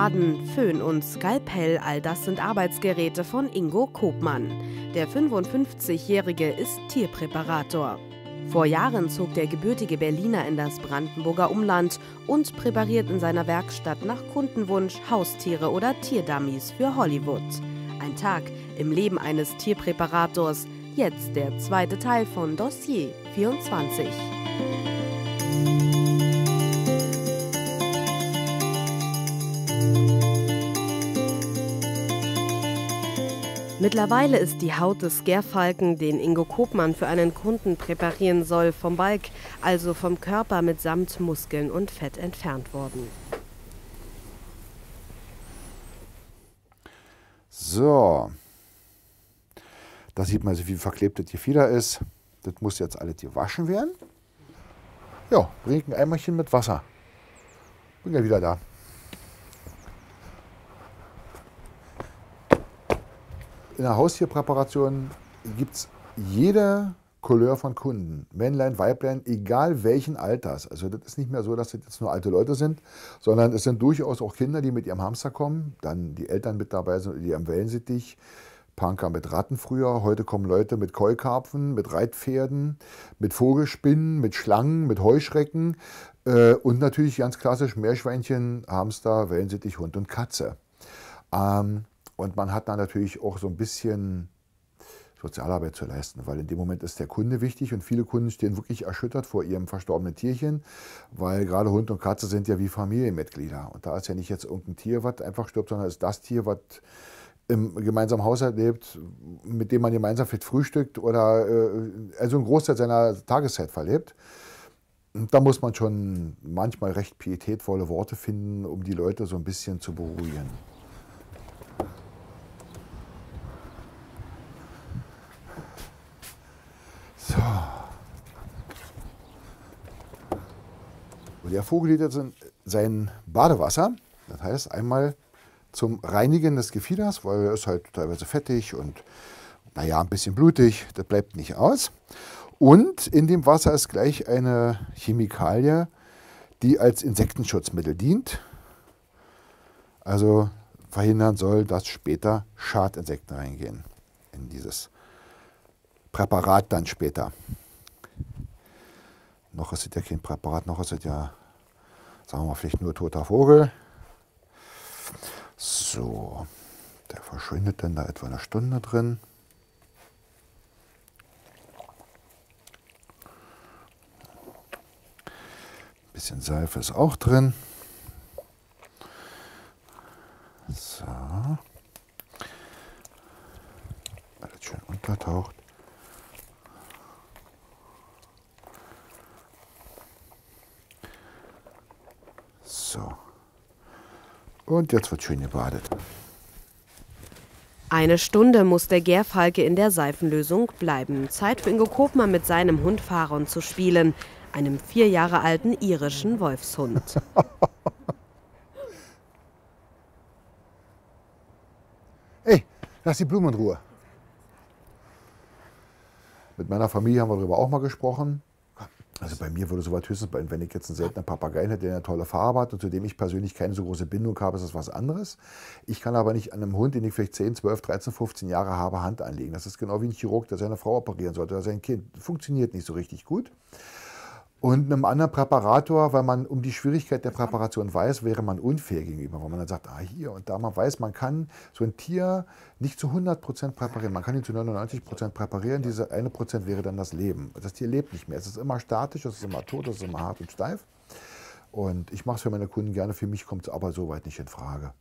Faden, Föhn und Skalpell, all das sind Arbeitsgeräte von Ingo Kopmann. Der 55-Jährige ist Tierpräparator. Vor Jahren zog der gebürtige Berliner in das Brandenburger Umland und präpariert in seiner Werkstatt nach Kundenwunsch Haustiere oder Tierdummies für Hollywood. Ein Tag im Leben eines Tierpräparators, jetzt der zweite Teil von Dossier24. Mittlerweile ist die Haut des Gerfalken, den Ingo Kopmann für einen Kunden präparieren soll, vom Balk, also vom Körper mitsamt Muskeln und Fett entfernt worden. So, da sieht man, wie verklebte Tierfieder ist. Das muss jetzt alles gewaschen werden. Ja, bring ein Eimerchen mit Wasser. Bin ja wieder da. In der Haustierpräparation gibt es jede Couleur von Kunden, Männlein, Weiblein, egal welchen Alters. Also das ist nicht mehr so, dass das jetzt nur alte Leute sind, sondern es sind durchaus auch Kinder, die mit ihrem Hamster kommen, dann die Eltern mit dabei sind, die am Wellensittich, Panker mit Ratten früher, heute kommen Leute mit Keukarpfen, mit Reitpferden, mit Vogelspinnen, mit Schlangen, mit Heuschrecken und natürlich ganz klassisch Meerschweinchen, Hamster, Wellensittich, Hund und Katze. Und man hat da natürlich auch so ein bisschen Sozialarbeit zu leisten, weil in dem Moment ist der Kunde wichtig und viele Kunden stehen wirklich erschüttert vor ihrem verstorbenen Tierchen, weil gerade Hund und Katze sind ja wie Familienmitglieder. Und da ist ja nicht jetzt irgendein Tier, was einfach stirbt, sondern ist das Tier, was im gemeinsamen Haushalt lebt, mit dem man gemeinsam fit frühstückt oder also einen Großteil seiner Tageszeit verlebt. Und da muss man schon manchmal recht pietätvolle Worte finden, um die Leute so ein bisschen zu beruhigen. Der Vogel geht jetzt in sein Badewasser, das heißt einmal zum Reinigen des Gefieders, weil er ist halt teilweise fettig und naja, ein bisschen blutig, das bleibt nicht aus. Und in dem Wasser ist gleich eine Chemikalie, die als Insektenschutzmittel dient, also verhindern soll, dass später Schadinsekten reingehen in dieses Präparat dann später. Noch ist es ja kein Präparat, noch ist es ja, sagen wir mal, vielleicht nur toter Vogel. So, der verschwindet dann da etwa eine Stunde drin. Ein bisschen Seife ist auch drin. So. Alles schön untertaucht. So. Und jetzt wird schön gebadet. Eine Stunde muss der Gerfalke in der Seifenlösung bleiben. Zeit für Ingo Kopmann mit seinem Hund Faron zu spielen, einem 4 Jahre alten irischen Wolfshund. Ey, lass die Blumen in Ruhe. Mit meiner Familie haben wir darüber auch mal gesprochen. Also bei mir würde sowas höchstens, wenn ich jetzt einen seltenen Papagei hätte, der eine tolle Farbe hat und zu dem ich persönlich keine so große Bindung habe, ist das was anderes. Ich kann aber nicht an einem Hund, den ich vielleicht 10, 12, 13, 15 Jahre habe, Hand anlegen. Das ist genau wie ein Chirurg, der seine Frau operieren sollte oder sein Kind. Funktioniert nicht so richtig gut. Und einem anderen Präparator, weil man um die Schwierigkeit der Präparation weiß, wäre man unfair gegenüber, weil man dann sagt, ah, hier und da, man weiß, man kann so ein Tier nicht zu 100% präparieren, man kann ihn zu 99% präparieren, diese 1% wäre dann das Leben. Das Tier lebt nicht mehr, es ist immer statisch, es ist immer tot, es ist immer hart und steif. Und ich mache es für meine Kunden gerne, für mich kommt es aber soweit nicht in Frage.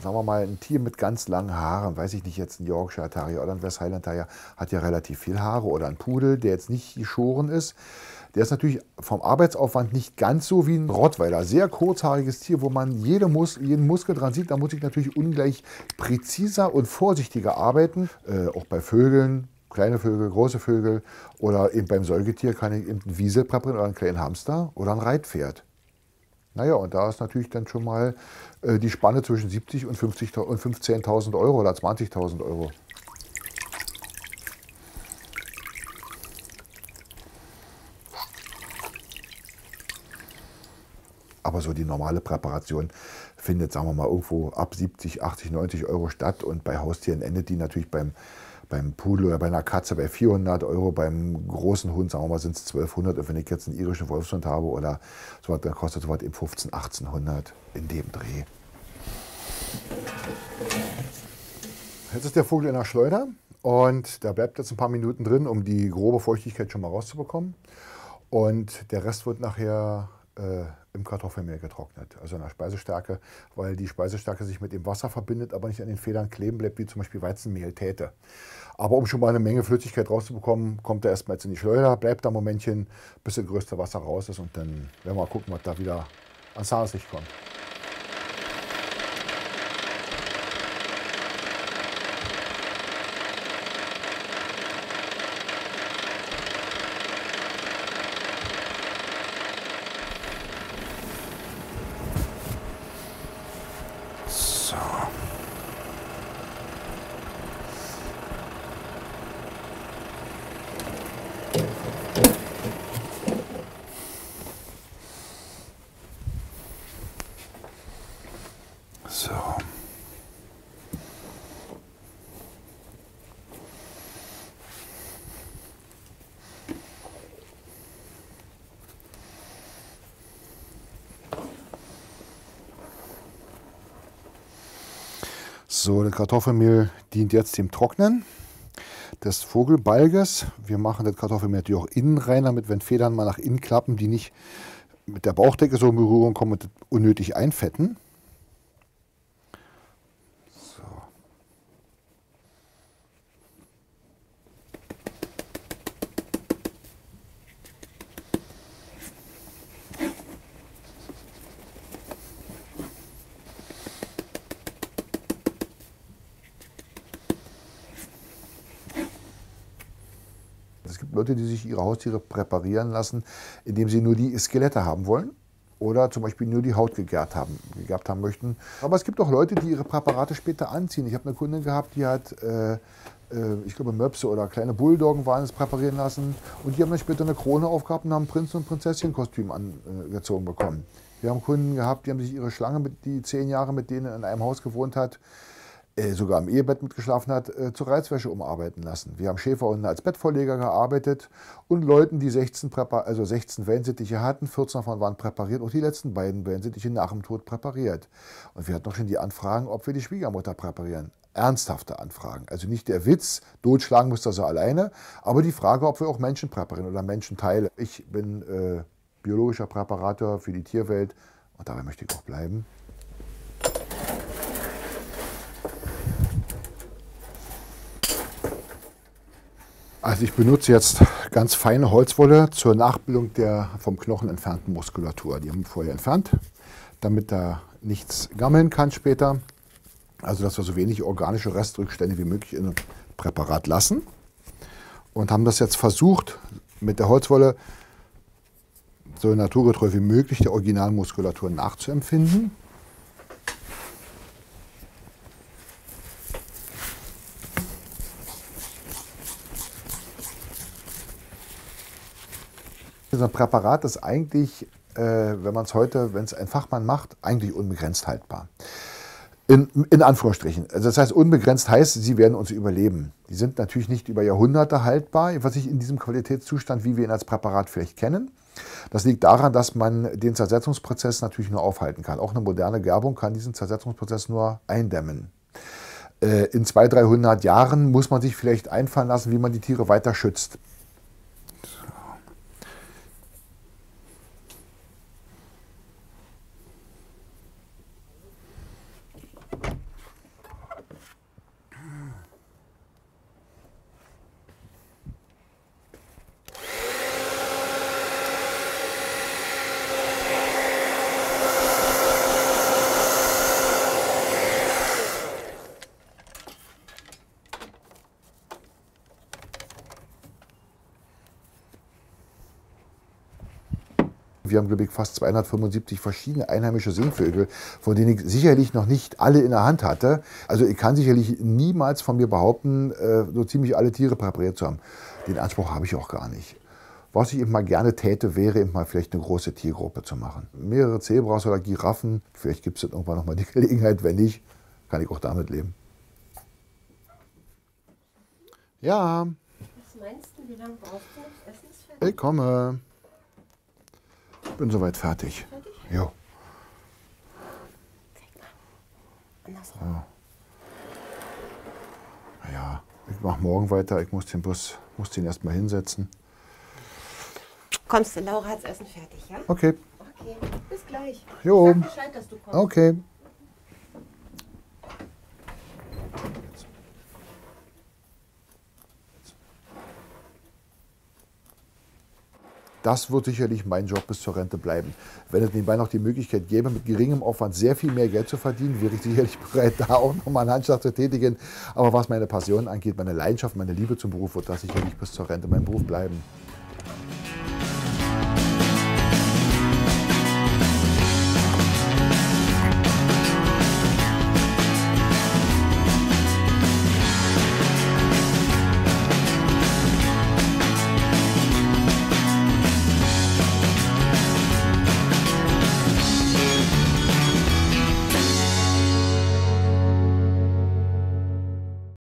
Sagen wir mal, ein Tier mit ganz langen Haaren, weiß ich nicht, jetzt ein Yorkshire Terrier oder ein West Highland Terrier, hat ja relativ viel Haare oder ein Pudel, der jetzt nicht geschoren ist. Der ist natürlich vom Arbeitsaufwand nicht ganz so wie ein Rottweiler. Sehr kurzhaariges Tier, wo man jeden Muskel dran sieht. Da muss ich natürlich ungleich präziser und vorsichtiger arbeiten. Auch bei Vögeln, kleine Vögel, große Vögel oder eben beim Säugetier kann ich eben einen Wiesel präparieren oder einen kleinen Hamster oder ein Reitpferd. Naja, und da ist natürlich dann schon mal die Spanne zwischen 70 und 15.000 Euro oder 20.000 Euro. Aber so die normale Präparation findet, sagen wir mal, irgendwo ab 70, 80, 90 Euro statt. Und bei Haustieren endet die natürlich beim Pudel oder bei einer Katze bei 400 Euro. Beim großen Hund, sagen wir mal, sind es 1200. Und wenn ich jetzt einen irischen Wolfshund habe oder so, dann kostet sowas eben 15, 1800 in dem Dreh. Jetzt ist der Vogel in der Schleuder und da bleibt jetzt ein paar Minuten drin, um die grobe Feuchtigkeit schon mal rauszubekommen. Und der Rest wird nachher im Kartoffelmehl getrocknet, also in der Speisestärke, weil die Speisestärke sich mit dem Wasser verbindet, aber nicht an den Federn kleben bleibt, wie zum Beispiel Weizenmehl täte. Aber um schon mal eine Menge Flüssigkeit rauszubekommen, kommt er erstmal jetzt in die Schleuder, bleibt da ein Momentchen, bis das größte Wasser raus ist, und dann werden wir mal gucken, was da wieder ans Tageslicht kommt. So, das Kartoffelmehl dient jetzt dem Trocknen des Vogelbalges. Wir machen das Kartoffelmehl natürlich auch innen rein, damit, wenn Federn mal nach innen klappen, die nicht mit der Bauchdecke so in Berührung kommen und unnötig einfetten. So. Leute, die sich ihre Haustiere präparieren lassen, indem sie nur die Skelette haben wollen oder zum Beispiel nur die Haut gegerbt haben möchten. Aber es gibt auch Leute, die ihre Präparate später anziehen. Ich habe eine Kundin gehabt, die hat, ich glaube, Möpse oder kleine Bulldoggen waren es präparieren lassen, und die haben dann später eine Krone aufgehabt und haben Prinzen- und Prinzessinnenkostüm angezogen bekommen. Wir haben Kunden gehabt, die haben sich ihre Schlange, die 10 Jahre mit denen in einem Haus gewohnt hat, sogar im Ehebett mitgeschlafen hat, zur Reizwäsche umarbeiten lassen. Wir haben Schäferhunden als Bettvorleger gearbeitet und Leuten, die 16 Wellensittiche hatten, 14 davon waren präpariert, und die letzten beiden Wellensittiche nach dem Tod präpariert. Und wir hatten auch schon die Anfragen, ob wir die Schwiegermutter präparieren. Ernsthafte Anfragen. Also nicht der Witz, totschlagen müsst ihr so alleine, aber die Frage, ob wir auch Menschen präparieren oder Menschenteile. Ich bin biologischer Präparator für die Tierwelt und dabei möchte ich auch bleiben. Also ich benutze jetzt ganz feine Holzwolle zur Nachbildung der vom Knochen entfernten Muskulatur. Die haben wir vorher entfernt, damit da nichts gammeln kann später. Also dass wir so wenig organische Restrückstände wie möglich in einem Präparat lassen. Und haben das jetzt versucht, mit der Holzwolle so naturgetreu wie möglich der Originalmuskulatur nachzuempfinden. So ein Präparat ist eigentlich, wenn man es heute, wenn es ein Fachmann macht, eigentlich unbegrenzt haltbar. In Anführungsstrichen. Also das heißt, unbegrenzt heißt, sie werden uns überleben. Die sind natürlich nicht über Jahrhunderte haltbar, was ich in diesem Qualitätszustand, wie wir ihn als Präparat vielleicht kennen. Das liegt daran, dass man den Zersetzungsprozess natürlich nur aufhalten kann. Auch eine moderne Gerbung kann diesen Zersetzungsprozess nur eindämmen. In 200, 300 Jahren muss man sich vielleicht einfallen lassen, wie man die Tiere weiter schützt. wir haben, glaube ich, fast 275 verschiedene einheimische Singvögel, von denen ich sicherlich noch nicht alle in der Hand hatte. Also ich kann sicherlich niemals von mir behaupten, so ziemlich alle Tiere präpariert zu haben. Den Anspruch habe ich auch gar nicht. Was ich eben mal gerne täte, wäre eben mal vielleicht eine große Tiergruppe zu machen. Mehrere Zebras oder Giraffen, vielleicht gibt es dann irgendwann nochmal die Gelegenheit, wenn nicht, kann ich auch damit leben. Ja. Was meinst du, wie lange brauchst du? Das Essen ist fertig. Ich komme. Ich bin soweit fertig. Fertig? Jo. Ja. Naja, ich mache morgen weiter. Ich muss den Bus, muss den erstmal hinsetzen. Kommst du, Laura hat's Essen fertig, ja? Okay. Okay, bis gleich. Jo. Ich sag Bescheid, dass du kommst. Okay. Das wird sicherlich mein Job bis zur Rente bleiben. Wenn es nebenbei noch die Möglichkeit gäbe, mit geringem Aufwand sehr viel mehr Geld zu verdienen, wäre ich sicherlich bereit, da auch nochmal einen Handschlag zu tätigen. Aber was meine Passion angeht, meine Leidenschaft, meine Liebe zum Beruf, wird das sicherlich bis zur Rente mein Beruf bleiben.